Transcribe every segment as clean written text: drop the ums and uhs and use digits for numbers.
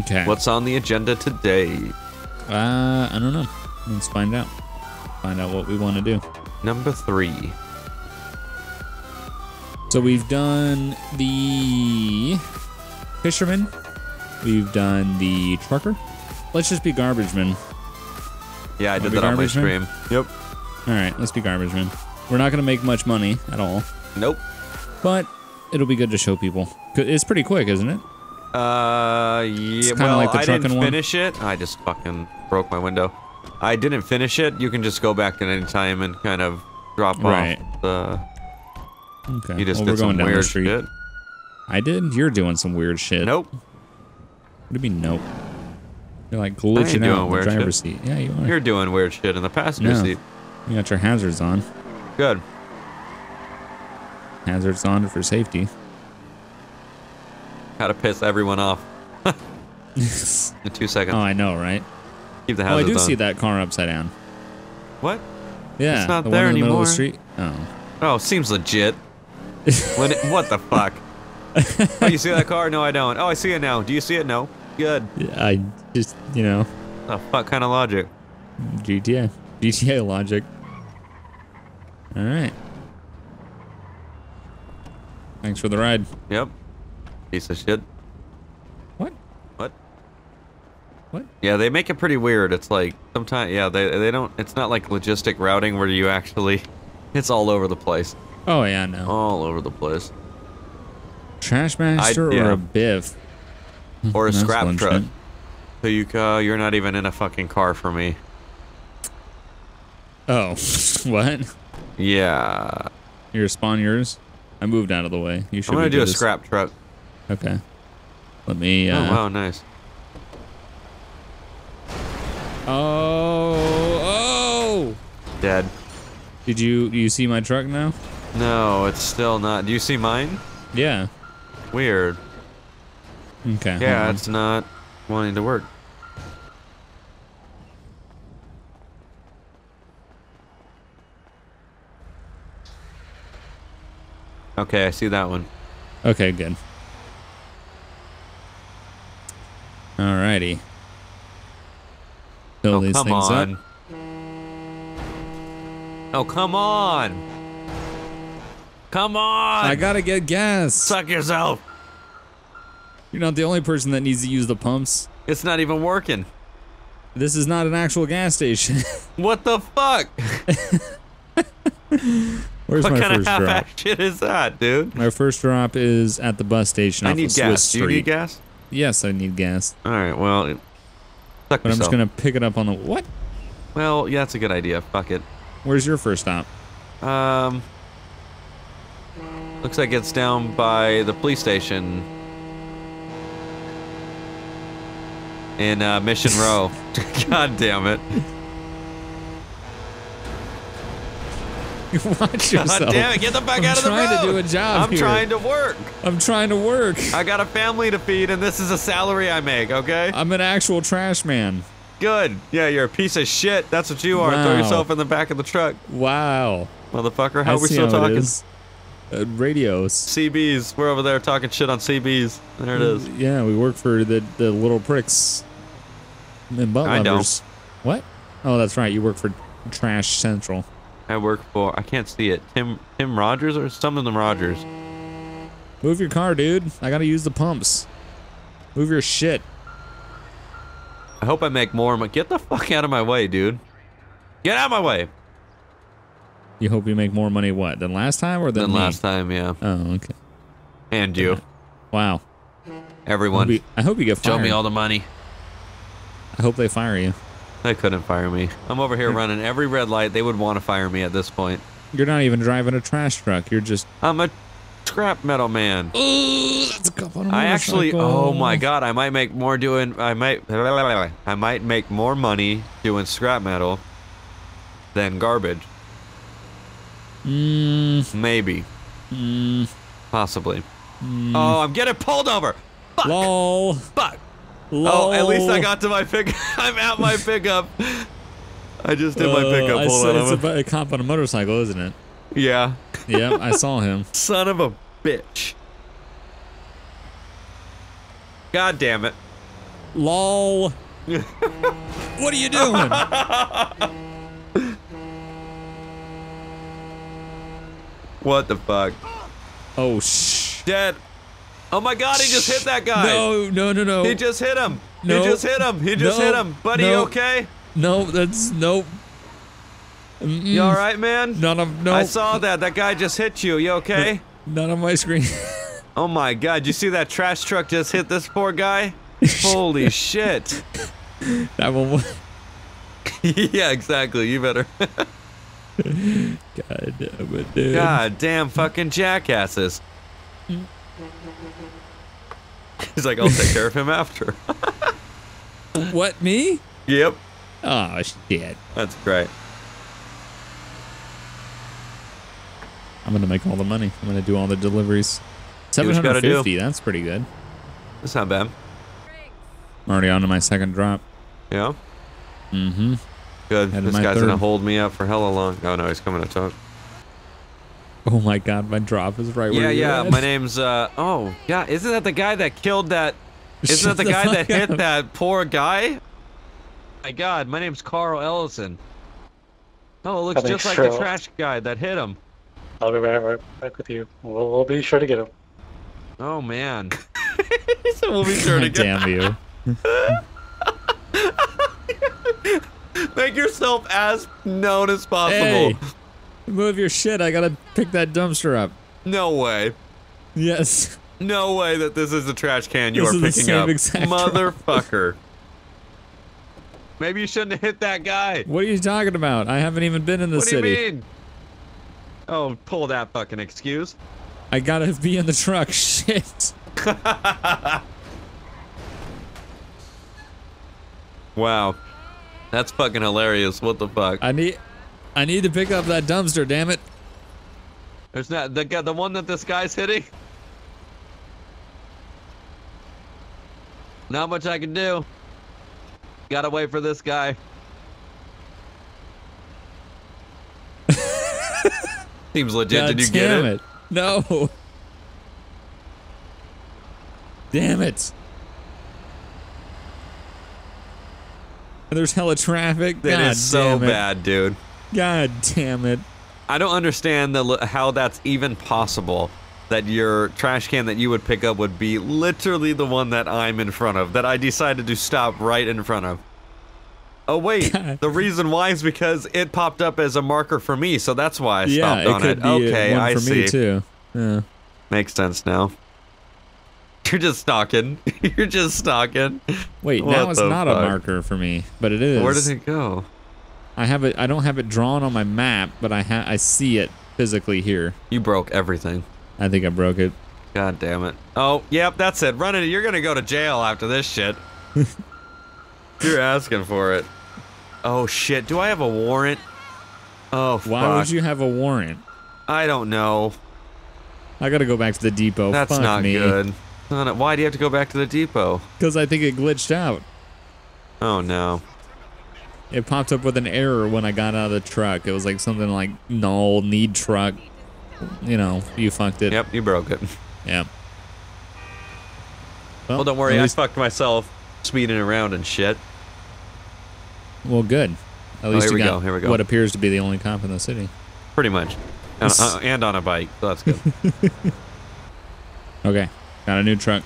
Okay. What's on the agenda today? I don't know. Let's find out. Find out what we want to do. Number 3. So we've done the fisherman. We've done the trucker. Let's just be garbage men. Yeah, I did that on my stream. Yep. All right, let's be garbage men. We're not going to make much money at all. Nope. But it'll be good to show people. It's pretty quick, isn't it? Yeah, well, like the I didn't finish it. I just fucking broke my window. I didn't finish it. You can just go back at any time and kind of drop off the... Okay. You just did some weird shit. I did? You're doing some weird shit. Nope. What do you mean, nope? You're like glitching out in the driver's seat. Yeah, you are. You're doing weird shit in the passenger seat. You got your hazards on. Good. Hazards on for safety. How to piss everyone off. In 2 seconds. Oh, I know, right? Keep the hazards on. Oh, I do see that car upside down. What? Yeah. It's not there anymore. The street. Oh. Oh, seems legit. What the fuck? Oh, you see that car? No, I don't. Oh, I see it now. Do you see it? No. Good. I just, you know. The fuck kind of logic? GTA. GTA logic. All right. Thanks for the ride. Yep. Piece of shit. What? What? What? Yeah, they make it pretty weird. It's like sometimes, yeah, they don't. It's not like logistic routing where you actually. It's all over the place. Oh, yeah, I know. All over the place. Trashmaster or a Biff? Or a scrap truck. So you're not even in a fucking car for me. Oh, what? Yeah. Your spawn yours? I moved out of the way. You should. I'm going to do a scrap truck. Okay. Let me... oh, wow, nice. Oh! Oh! Dead. Did you see my truck now? No, it's still not. Do you see mine? Yeah. Weird. Okay. Yeah, it's not wanting to work. Okay, I see that one. Okay, good. Alrighty. Fill these things up. Oh, come on! Come on! I gotta get gas! Suck yourself! You're not the only person that needs to use the pumps. It's not even working. This is not an actual gas station. What the fuck? Where's my first drop? What kind of half-ass shit is that, dude? My first drop is at the bus station off of Swiss Street. Do you need gas? Yes, I need gas. Alright, well... Suck yourself. But I'm just gonna pick it up on the... What? Well, yeah, that's a good idea. Fuck it. Where's your first stop? Looks like it's down by the police station in Mission Row. God damn it! Watch yourself. God damn it! Get the fuck out of the road! I'm trying to do a job. I'm trying to work. I'm trying to work. I got a family to feed, and this is a salary I make. Okay. I'm an actual trash man. Good. Yeah, you're a piece of shit. That's what you are. Wow. Throw yourself in the back of the truck. Wow. Motherfucker, how are we still talking? Radios. CBs. We're over there talking shit on CBs. There it is. Yeah, we work for the little pricks. And butt I lovers. Don't. What? Oh, that's right. You work for Trash Central. I work for... I can't see it. Tim Rogers or some of them Rogers? Move your car, dude. I gotta use the pumps. Move your shit. I hope I make more. Get the fuck out of my way, dude. Get out of my way. You hope you make more money what? Than last time or than last time, yeah. Oh, okay. And you. Wow. Everyone. I hope you get fired. Show me all the money. I hope they fire you. They couldn't fire me. I'm over here running every red light. They would want to fire me at this point. You're not even driving a trash truck. You're just... I'm a scrap metal man. Ooh, that's a couple of oh my god, I might make more doing I might make more money doing scrap metal than garbage. Maybe. Possibly. Oh, I'm getting pulled over. Fuck. Lol. Fuck. Lol. Oh, at least I got to my pickup. I'm at my pickup. I just did my pickup. Hold on. It's a cop on a motorcycle, isn't it? Yeah. Yep, I saw him. Son of a bitch. God damn it. LOL. What are you doing? What the fuck? Oh, shh. Dead. Oh my God, he just hit that guy. No, no, no, no. He just hit him. No. He just hit him. He just hit him. Buddy, no. Okay? No, that's, nope. Mm-mm. You all right, man? None of, no. I saw that. That guy just hit you. You okay? None on my screen. Oh my God, you see that trash truck just hit this poor guy? Holy shit. That one. Yeah, exactly. You better. God damn it, dude. God damn fucking jackasses. He's like, I'll take care of him after. What, me? Yep. Oh, shit. That's great. I'm gonna make all the money. I'm gonna do all the deliveries. 750, that's pretty good. That's not bad. I'm already on to my second drop. Yeah? Mm-hmm. Good. This guy's gonna hold me up for hella long. Oh no, he's coming to talk. Oh my God, my drop is right where you are. Yeah, my name's, oh, yeah, isn't that the guy that killed that, isn't that the guy that hit that poor guy? My God, my name's Carl Ellison. Oh, it looks just like the trash guy that hit him. I'll be right back with you. We'll be sure to get him. Oh man. So we'll be sure to get him. Damn you. Make yourself as known as possible. Hey, move your shit. I gotta pick that dumpster up. No way. Yes. No way that this is the trash can you are picking up. Motherfucker. Maybe you shouldn't have hit that guy. What are you talking about? I haven't even been in the city. What do you mean? Oh, pull that fucking excuse. I gotta be in the truck, shit. Wow. That's fucking hilarious, what the fuck. I need to pick up that dumpster, damn it. There's not, the one that this guy's hitting? Not much I can do. Gotta wait for this guy. Seems legit. God, did you get it? No. Damn it. There's hella traffic. That is so bad, dude. God damn it. I don't understand how that's even possible. That your trash can that you would pick up would be literally the one that I'm in front of. That I decided to stop right in front of. Oh wait, God. The reason why is because it popped up as a marker for me, so that's why I stopped on it. Okay, I see. Me too. Yeah. Makes sense now. You're just stalking. You're just stalking. Wait, what now it's not fuck? A marker for me, but it is. Where does it go? I have it. I don't have it drawn on my map, but I see it physically here. You broke everything. I think I broke it. God damn it. Oh, yep, that's it. Run it. You're gonna go to jail after this shit. You're asking for it. Oh shit, do I have a warrant? Oh fuck. Why would you have a warrant? I don't know. I gotta go back to the depot. That's fuck not me. Good. Why do you have to go back to the depot? Because I think it glitched out. Oh no. It popped up with an error when I got out of the truck. It was like something like, no, need truck. You know, you fucked it. Yep, you broke it. Yeah. Well, don't worry, I fucked myself. Speeding around and shit. Well, good. At least you got what appears to be the only cop in the city. Pretty much. And on a bike. So that's good. Okay. Got a new truck.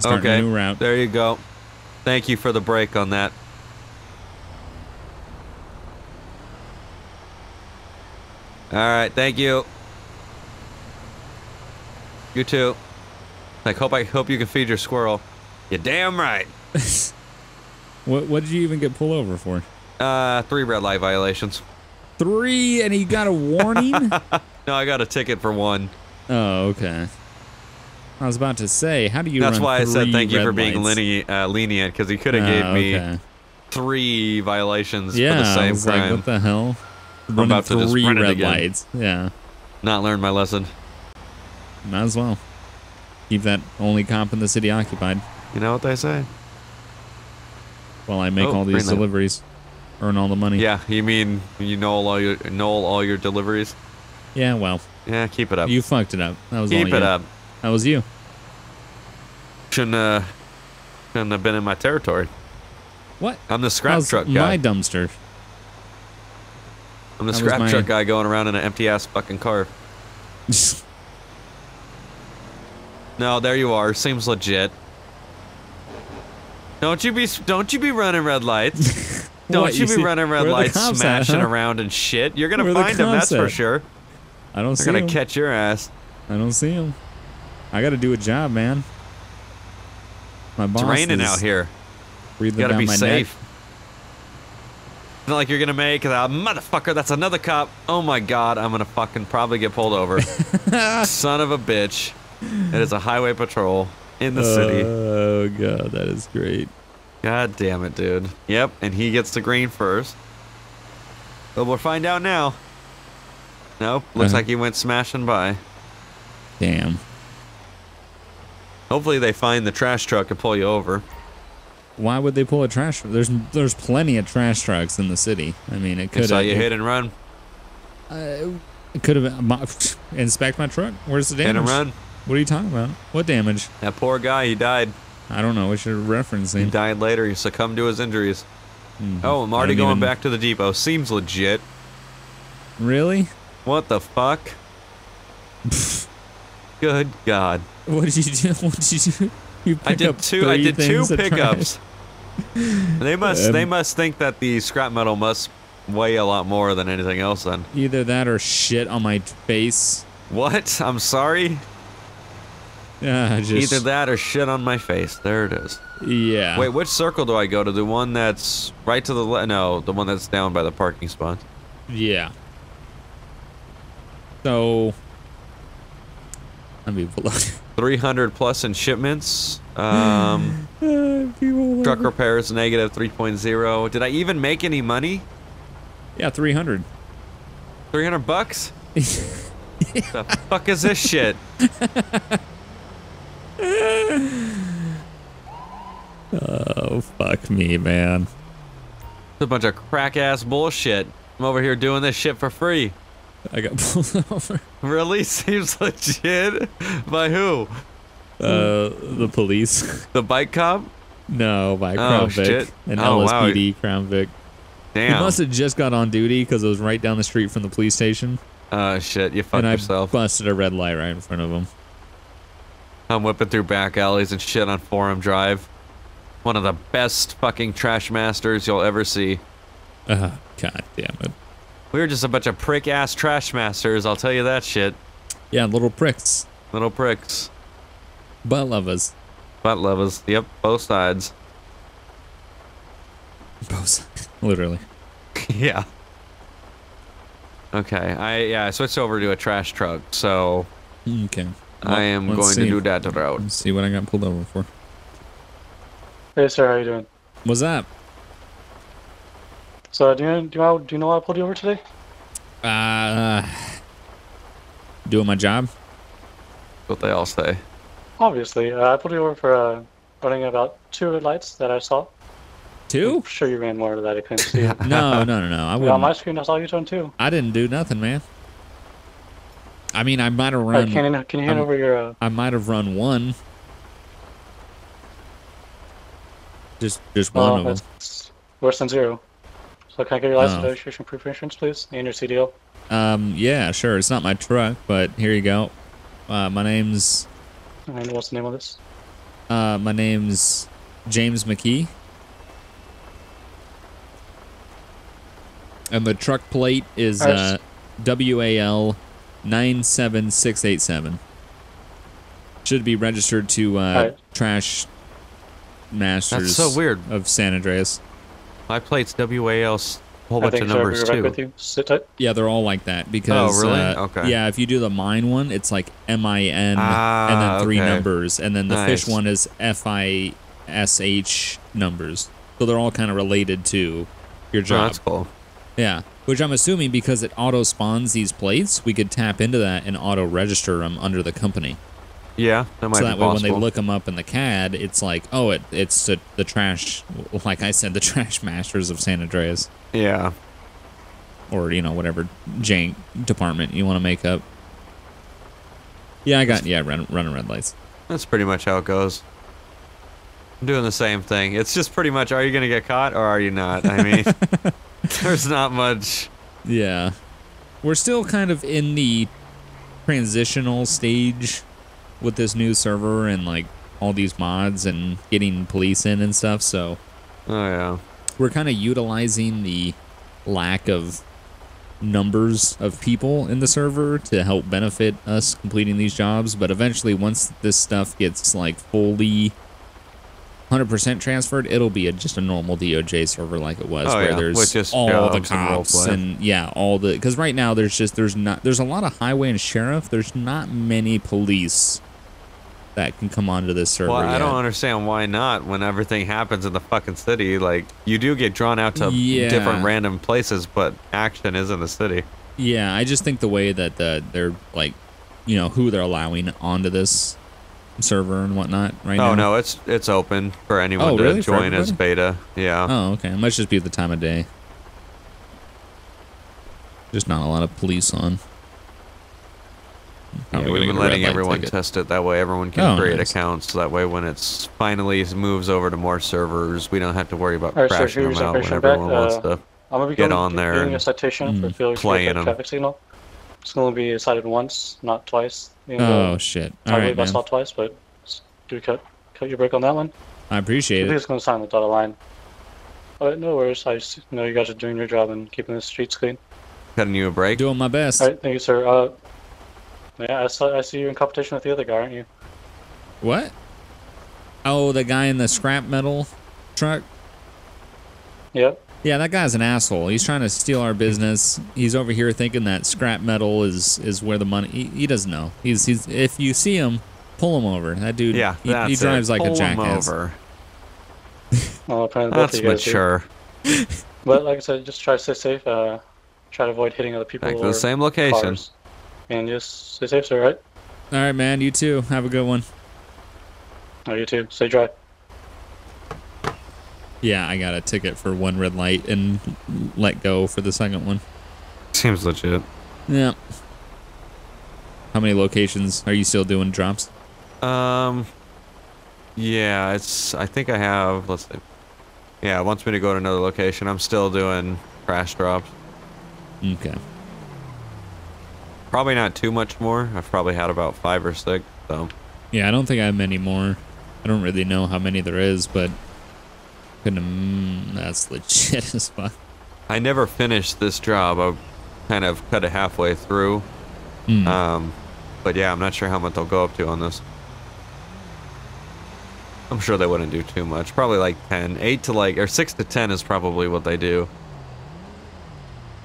Starting a new route. There you go. Thank you for the break on that. Alright. Thank you. You too. I hope you can feed your squirrel. You're damn right. What did you even get pulled over for? 3 red light violations. 3, and he got a warning? No, I got a ticket for 1. Oh, okay. I was about to say, how do you? That's run why 3 I said thank you for being lenient, because he could have gave me 3 violations for the same crime. Like, what the hell? I'm about to just run red lights. Yeah. Not learned my lesson. Might as well keep that only cop in the city occupied. You know what they say? Well, I make all these deliveries, earn all the money. Yeah, you mean you know all your deliveries? Yeah, well. Yeah, keep it up. You fucked it up. That was all you. Keep it up. That was you. Shouldn't Couldn't have been in my territory. What? I'm the scrap truck guy. My dumpster. I'm the scrap truck guy going around in an empty-ass fucking car. No, there you are. Seems legit. Don't you be running red lights. Don't you be running red lights, smashing around and shit. You're gonna find them, that's for sure. I don't see them. They're gonna catch your ass. I don't see them. I gotta do a job, man. My boss. It's raining out here. You gotta be safe. It's not like you're gonna make that motherfucker. That's another cop. Oh my god, I'm gonna fucking probably get pulled over. Son of a bitch. It is a highway patrol in the city. Oh god, that is great. God damn it, dude. Yep, and he gets the green first. But we'll find out now. Nope, looks like he went smashing by. Damn. Hopefully they find the trash truck and pull you over. Why would they pull a trash truck? There's plenty of trash trucks in the city. I mean, it could have... you hit and run. It could have... inspect my truck? Where's the damage? Hit and run. What are you talking about? What damage? That poor guy, he died. I don't know. We should reference him. He died later. He succumbed to his injuries. Mm-hmm. Oh, I'm already going back to the depot. Seems legit. Really? What the fuck? Good God. What did you do? What did you do? You I did two pickups. They must think that the scrap metal must weigh a lot more than anything else then. Either that or shit on my face. What? I'm sorry? Either that or shit on my face. There it is. Yeah. Wait, which circle do I go to? The one that's right to the left? No, the one that's down by the parking spot. Yeah. So... I'll be below. 300 plus in shipments. Truck repairs negative 3.0. Did I even make any money? Yeah, 300. 300 bucks? Yeah. The fuck is this shit? Oh, fuck me, man. It's a bunch of crack-ass bullshit. I'm over here doing this shit for free. I got pulled over. Really? Seems legit. By who? The police. The bike cop? No, by Crown Vic. Shit. An LSPD Crown Vic. Damn. He must have just got on duty because it was right down the street from the police station. Oh, shit. You fucked yourself. I busted a red light right in front of him. I'm whipping through back alleys and shit on Forum Drive. One of the best fucking trash masters you'll ever see. God damn it. We were just a bunch of prick-ass trash masters, I'll tell you that shit. Yeah, little pricks. Little pricks. Butt lovers. Butt lovers. Yep, both sides. Both sides. Literally. Yeah. Okay, I switched over to a trash truck, so... Okay. Let's see. To do that route. Let's see what I got pulled over for. Hey, sir, how you doing? What's up? So do you know why I pulled you over today? Doing my job. What they all say. Obviously, I pulled you over for running about two red lights that I saw. Two? I'm sure you ran more that I couldn't see. No. I wouldn't. On my screen, I saw you turn two. I didn't do nothing, man. I mean, I might have run. Can you hand over your? I might have run one. Just one of them. Worse than zero. So can I get your license registration proof insurance, please? And your CDL? Yeah, sure. It's not my truck, but here you go. My name's... And what's the name of this? My name's James McKee. And the truck plate is WAL 97687. Should be registered to Trash Masters of San Andreas. My plate's WAL, whole bunch of numbers too. Sit tight. Yeah, they're all like that because. Oh, really? Okay. Yeah, if you do the mine one, it's like MIN and then three numbers, and then the fish one is FISH numbers. So they're all kind of related to your job. Oh, that's cool. Yeah, which I'm assuming because it auto spawns these plates, we could tap into that and auto register them under the company. Yeah, that might be possible. So that way, when they look them up in the CAD, it's like, oh, it's the trash, like I said, the trash masters of San Andreas. Yeah. Or, you know, whatever jank department you want to make up. Yeah, running red lights. That's pretty much how it goes. I'm doing the same thing. It's just pretty much, are you gonna get caught or are you not? I mean, there's not much. Yeah. We're still kind of in the transitional stage with this new server and like all these mods and getting police in and stuff, so. Oh, yeah. We're kind of utilizing the lack of numbers of people in the server to help benefit us completing these jobs, but eventually once this stuff gets like fully 100% transferred, it'll be just a normal DOJ server like it was, where there's just all the cops and all the, because right now there's just, there's a lot of highway and sheriff, there's not many police that can come onto this server. Well, I don't understand why not, when everything happens in the fucking city. Like, you do get drawn out to different random places, but action is in the city. Yeah, I just think the way that they're, like, you know, who they're allowing onto this server and whatnot right now. Oh, no, it's open for anyone to really? Join as beta. Yeah. Oh, okay. It must just be the time of day. Just not a lot of police on. Yeah, we've been letting everyone test it. That way everyone can create accounts. That way when it's finally moves over to more servers, we don't have to worry about crashing them out when everyone wants to get on there and playing them. Traffic signal. It's going to be cited once, not twice. Oh, shit. All right, that's not twice, but do cut your break on that one. I appreciate it. I'm just going to sign the dotted line. Alright, no worries. I know you guys are doing your job and keeping the streets clean. Cutting you a break. Doing my best. Alright, thank you, sir. Yeah, I see you in competition with the other guy, aren't you? What? Oh, the guy in the scrap metal truck? Yep. Yeah, that guy's an asshole. He's trying to steal our business. He's over here thinking that scrap metal is where the money... He doesn't know. He's if you see him, pull him over. That dude, he drives like a jackass. Pull him over. Well, apparently that's mature. But like I said, just try to stay safe. Try to avoid hitting other people or the same location. Cars. And just stay safe, sir, right? Alright, man. You too. Have a good one. Oh, you too. Stay dry. Yeah, I got a ticket for one red light and let go for the second one. Seems legit. Yeah. How many locations are you still doing drops? Yeah, I think I have, let's see. Yeah, it wants me to go to another location. I'm still doing crash drops. Okay. Probably not too much more. I've probably had about 5 or 6, so. Yeah, I don't think I have many more. I don't really know how many there is, but that's legit as fuck. I never finished this job. I kind of cut it halfway through. Mm. But yeah, I'm not sure how much they'll go up to on this. I'm sure they wouldn't do too much. Probably like 10, 8 to like, or 6 to 10 is probably what they do.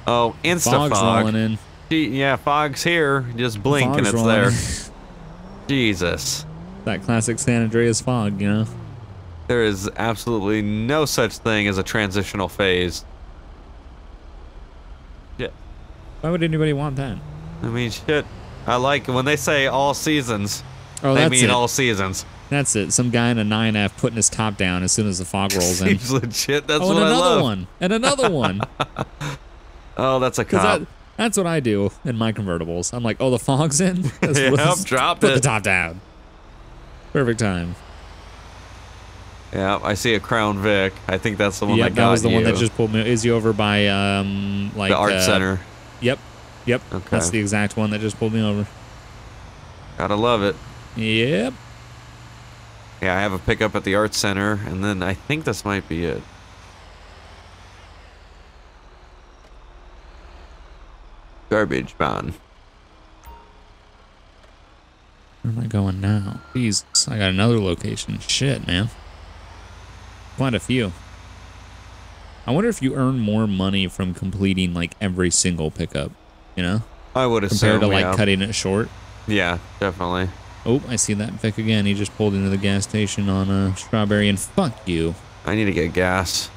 Oh, Insta Fog. Yeah, fog's here. Just blink and it's there. Jesus. That classic San Andreas fog, you know? There is absolutely no such thing as a transitional phase. Yeah. Why would anybody want that? I mean, shit. I like when they say all seasons. Oh, they mean all seasons. That's it. Some guy in a 9F putting his top down as soon as the fog rolls in. Seems legit. That's what I love. And another one. Oh, that's a cop. That's what I do in my convertibles. I'm like, oh, the fog's in? Yep, drop it. Put the top down. Perfect time. Yeah, I see a Crown Vic. I think that's the one that got you. Yeah, that was the one that just pulled me. Is you over by, like... The Art Center. Yep. Yep. Okay. That's the exact one that just pulled me over. Gotta love it. Yep. Yeah, I have a pickup at the Art Center, and then I think this might be it. Garbage man. Where am I going now? Jesus, I got another location. Shit, man. Quite a few. I wonder if you earn more money from completing like every single pickup, you know? I would assume, compared to like cutting it short. Yeah, definitely. Oh, I see that Vic again. He just pulled into the gas station on Strawberry and fuck you. I need to get gas.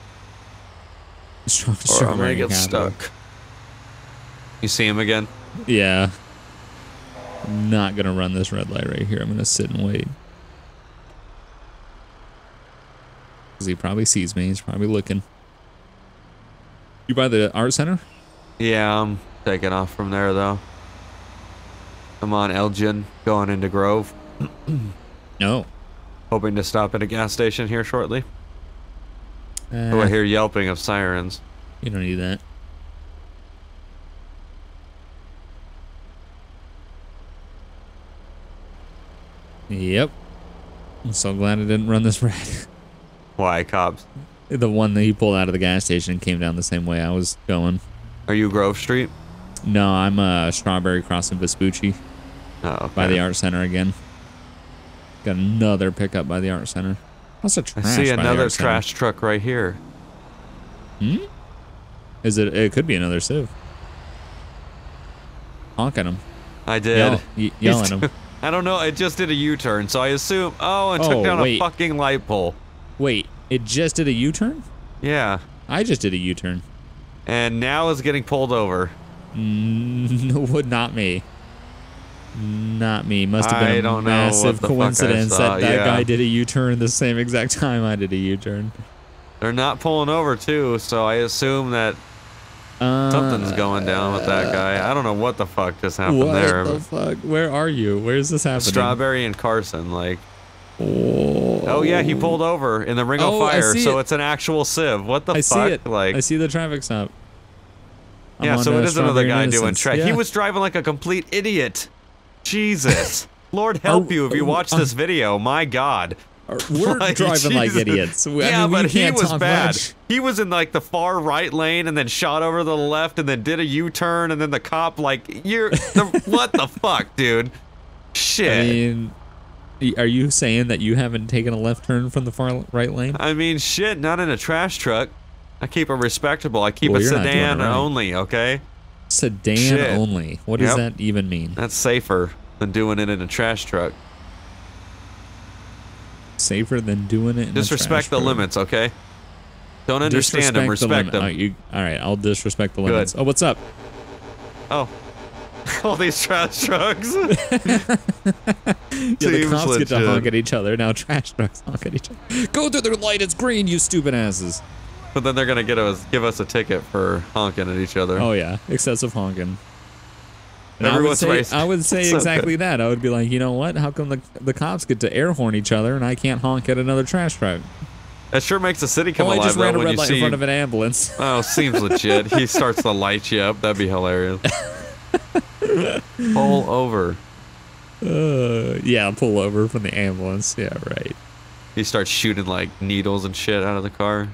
Or I'm gonna get stuck. You see him again? Yeah. I'm not going to run this red light right here. I'm going to sit and wait. Because he probably sees me. He's probably looking. You by the Art Center? Yeah, I'm taking off from there, though. I'm on Elgin, going into Grove. No. Hoping to stop at a gas station here shortly. Oh, I hear yelping of sirens. You don't need that. Yep. I'm so glad I didn't run this rat. Why, cops? The one that he pulled out of the gas station came down the same way I was going. Are you Grove Street? No, I'm Strawberry Crossing Vespucci. Oh, okay. By the Art Center again. Got another pickup by the Art Center. What's a trash? I see another trash truck right here. Hmm? Is it? It could be another sieve. Honk at him. I did. Yell at him. I don't know. It just did a U-turn, so I assume. Oh, it took down a fucking light pole. Wait, it just did a U-turn? Yeah. I just did a U-turn. And now it's getting pulled over. Would not me. Not me. Must have been a massive coincidence that that guy did a U-turn the same exact time I did a U-turn. They're not pulling over too, so I assume that something's going down with that guy. I don't know what the fuck just happened there. What the fuck? Where are you? Where is this happening? Strawberry and Carson, like. Oh, oh yeah, he pulled over in the Ring of Fire, so it's an actual sieve. What the fuck? See it. Like, I see the traffic stop. Yeah, so it is another guy doing track. Yeah. He was driving like a complete idiot. Jesus. Lord help you if you watch this video. My God. We're driving like idiots. Yeah, I mean, but he was bad. Much. He was in like the far right lane and then shot over to the left and then did a U-turn and then the cop like, you're... what the fuck, dude? Shit. I mean, are you saying that you haven't taken a left turn from the far right lane? I mean, shit, not in a trash truck. I keep it respectable. I keep a sedan only, okay? Sedan only. What does that even mean? That's safer than doing it in a trash truck. Safer than doing it in disrespect a trash the limits, okay? Don't understand them, respect them. All right, I'll disrespect the limits. Oh, what's up? Oh. All these trash trucks. Yeah, the cops legit. Get to honk at each other. Now trash trucks honk at each other. Go through their light. It's green, you stupid asses. But then they're going to give us a ticket for honking at each other. Oh, yeah. Excessive honking. And I would say exactly that. I would be like, you know what? How come the cops get to air horn each other and I can't honk at another trash truck? That sure makes the city come alive. I just ran a red light in front of an ambulance. Oh, seems legit. He starts to light you up. That'd be hilarious. Pull over. Yeah, pull over from the ambulance. Yeah, right. He starts shooting, like, needles and shit out of the car.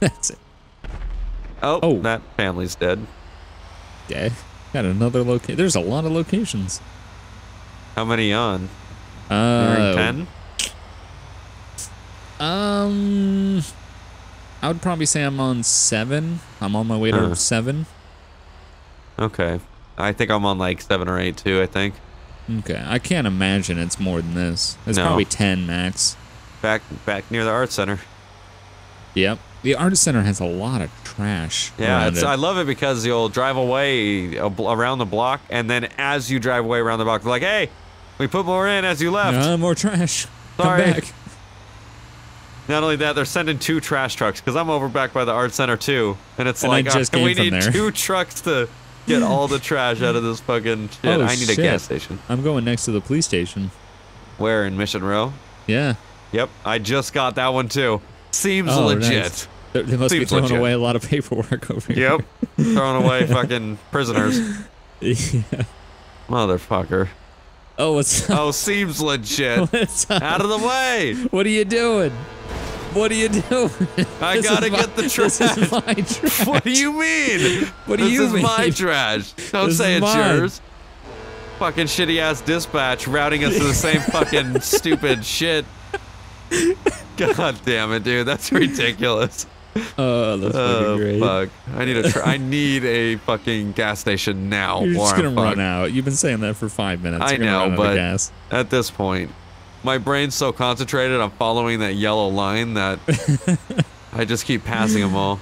That's it. Oh, that family's dead. Dead? Got another location. There's a lot of locations. How many on? 10? I would probably say I'm on 7. I'm on my way to 7. Okay. I think I'm on like 7 or 8 too, I think. Okay. I can't imagine it's more than this. It's probably 10 max. Back near the art center. Yep. The Art Center has a lot of trash. Yeah, I love it because you'll drive away around the block, and then as you drive away around the block, they're like, hey, we put more in as you left. More trash. Sorry. Come back. Not only that, they're sending 2 trash trucks, because I'm over back by the Art Center, too. And it's like, we need 2 trucks to get all the trash out of this fucking shit. Oh, I need a gas station. I'm going next to the police station. Where, in Mission Row? Yeah. Yep, I just got that one, too. Seems legit. Nice. They must be throwing away a lot of paperwork over here. Yep. Throwing away fucking prisoners. Yeah. Motherfucker. Oh, what's up? Oh, seems legit. What's up? Out of the way. What are you doing? What are you doing? I gotta get the trash. This is my trash. What do you mean? What do you mean? This is my trash. Don't say it's yours. Fucking shitty ass dispatch routing us to the same fucking stupid shit. God damn it, dude! That's ridiculous. Oh, that's fucking great. Fuck. I need a fucking gas station now. You're just gonna run out. You've been saying that for 5 minutes. I know, but at this point, my brain's so concentrated on following that yellow line that I just keep passing them all.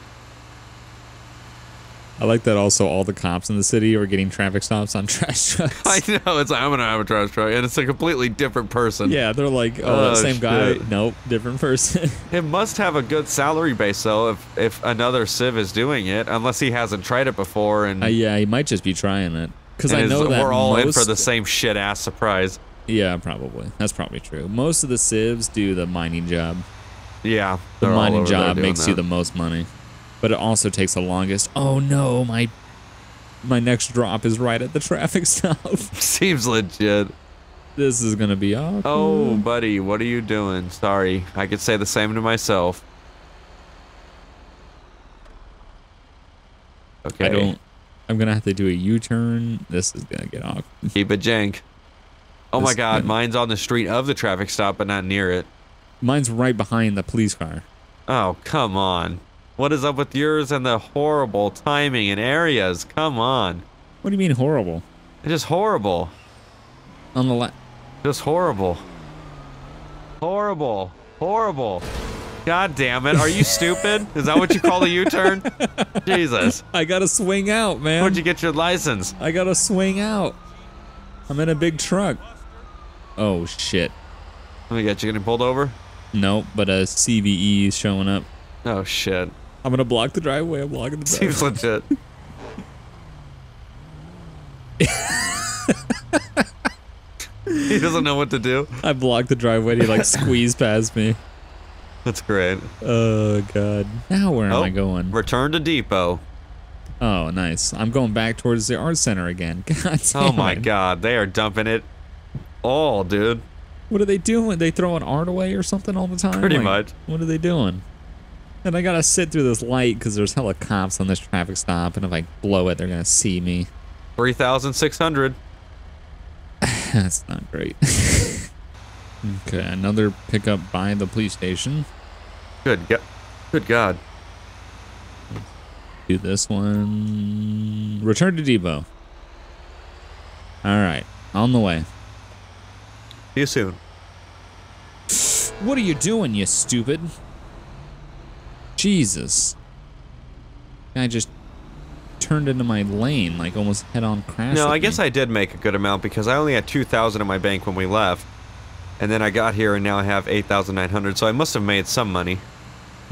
I like that. Also, all the cops in the city are getting traffic stops on trash trucks. I know. It's like, I'm gonna have a trash truck, and it's a completely different person. Yeah, they're like, oh, same guy. Nope, different person. It must have a good salary base, though. If another civ is doing it, unless he hasn't tried it before, and yeah, he might just be trying it. Because I know that we're all in for the same shit ass surprise. Yeah, probably. That's probably true. Most of the civs do the mining job. Yeah. The mining job makes you the most money, but it also takes the longest. Oh no, my next drop is right at the traffic stop. Seems legit. This is gonna be awkward. Oh, buddy, what are you doing? Sorry, I could say the same to myself. Okay. I'm gonna have to do a U-turn. This is gonna get awkward. Keep it jank. Oh my God, mine's on the street of the traffic stop, but not near it. Mine's right behind the police car. Oh, come on. What is up with yours and the horrible timing in areas? Come on. What do you mean horrible? It's just horrible. On the left. Just horrible. Horrible. Horrible. God damn it. Are you stupid? Is that what you call a U-turn? Jesus. I gotta swing out, man. Where'd you get your license? I gotta swing out. I'm in a big truck. Oh, shit. Let me get you getting pulled over? Nope, but a CVE is showing up. Oh, shit. I'm gonna block the driveway. I'm blocking the driveway. Seems legit. He doesn't know what to do. I blocked the driveway and he like squeezed past me. That's great. Oh, God. Now where am I going? Return to depot. Oh, nice. I'm going back towards the art center again. God damn. Oh, my God. They are dumping it all, dude. What are they doing? They throwing art away or something all the time? Pretty much. What are they doing? And I gotta sit through this light because there's hella cops on this traffic stop, and if I blow it, they're gonna see me. 3,600. That's not great. Okay, another pickup by the police station. Good God. Do this one. Return to depot. All right, on the way. See you soon. What are you doing, you stupid? Jesus. I just turned into my lane, like almost head-on crash. No, I guess I did make a good amount because I only had 2,000 in my bank when we left. And then I got here and now I have 8,900, so I must have made some money.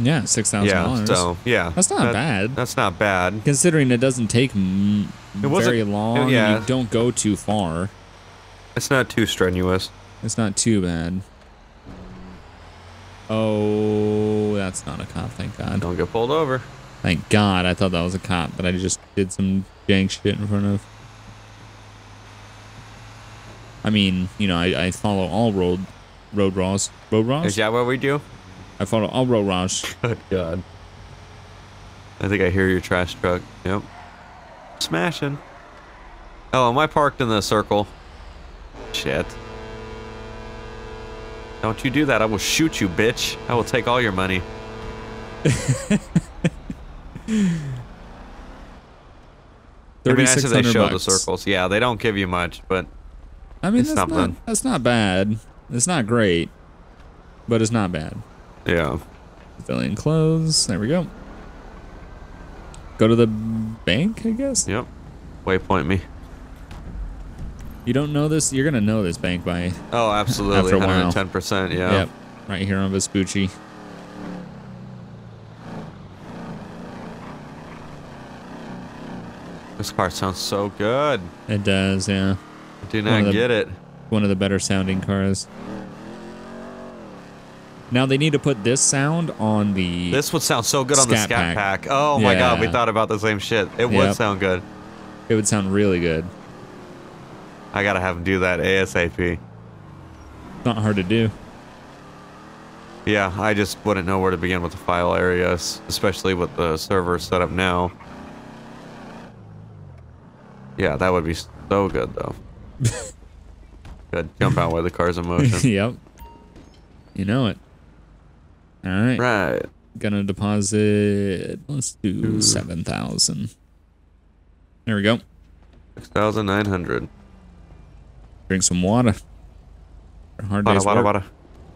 Yeah, $6,000. Yeah, so, yeah. That's not bad. That's not bad. Considering it doesn't take very long, yeah. And you don't go too far. It's not too strenuous. It's not too bad. Oh, that's not a cop, thank God. Don't get pulled over. Thank God, I thought that was a cop, but I just did some jank shit in front of. I mean, you know, I follow all road laws. Road laws? Is that what we do? I follow all road laws. Good God. I think I hear your trash truck. Yep. Smashing. Oh, am I parked in the circle? Shit. Don't you do that. I will shoot you, bitch. I will take all your money. I mean, I said they show the circles. Yeah, they don't give you much, but I mean, that's not bad. It's not great, but it's not bad. Yeah. Civilian clothes. There we go. Go to the bank, I guess? Yep. Waypoint me. You don't know this? You're gonna know this bank by absolutely after a while. 110%, yeah. Yep, right here on Vespucci. This car sounds so good. It does, yeah. I do not get it. One of the better sounding cars. Now they need to put this sound on the. This would sound so good on the Scat Pack. Oh my God, we thought about the same shit. It would sound good. It would sound really good. I gotta have him do that ASAP. Not hard to do. Yeah, I just wouldn't know where to begin with the file areas, especially with the server set up now. Yeah, that would be so good, though. Good. Jump out while the car's in motion. Yep. You know it. All right. Right. Gonna deposit. Let's do 7,000. There we go. 6,900. Drink some water. Hard day's work.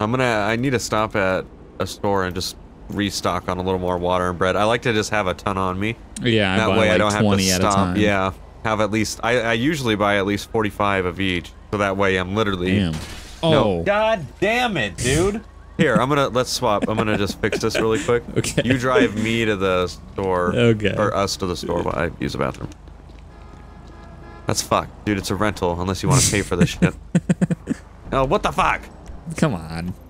I need to stop at a store and just restock on a little more water and bread. I like to just have a ton on me. Yeah, that way I don't have to stop. Yeah, have at least. I usually buy at least 45 of each, so that way I'm literally. Damn. Oh. No. God damn it, dude. Here, let's swap. I'm gonna just fix this really quick. Okay. You drive me to the store. Okay. Or us to the store while I use the bathroom. That's fucked. Dude, it's a rental unless you want to pay for this shit. Oh, what the fuck? Come on.